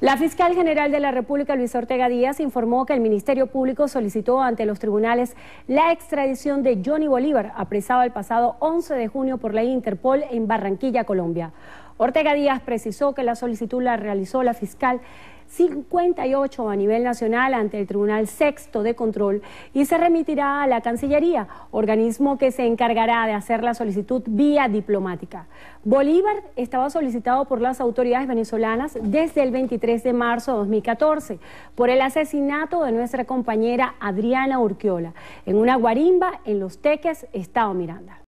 La fiscal general de la República, Luisa Ortega Díaz, informó que el Ministerio Público solicitó ante los tribunales la extradición de Jhonny Bolívar, apresado el pasado 11 de junio por la Interpol en Barranquilla, Colombia. Ortega Díaz precisó que la solicitud la realizó la fiscal 58 a nivel nacional ante el Tribunal Sexto de Control y se remitirá a la Cancillería, organismo que se encargará de hacer la solicitud vía diplomática. Bolívar estaba solicitado por las autoridades venezolanas desde el 23 de marzo de 2014 por el asesinato de nuestra compañera Adriana Urquiola en una guarimba en Los Teques, Estado Miranda.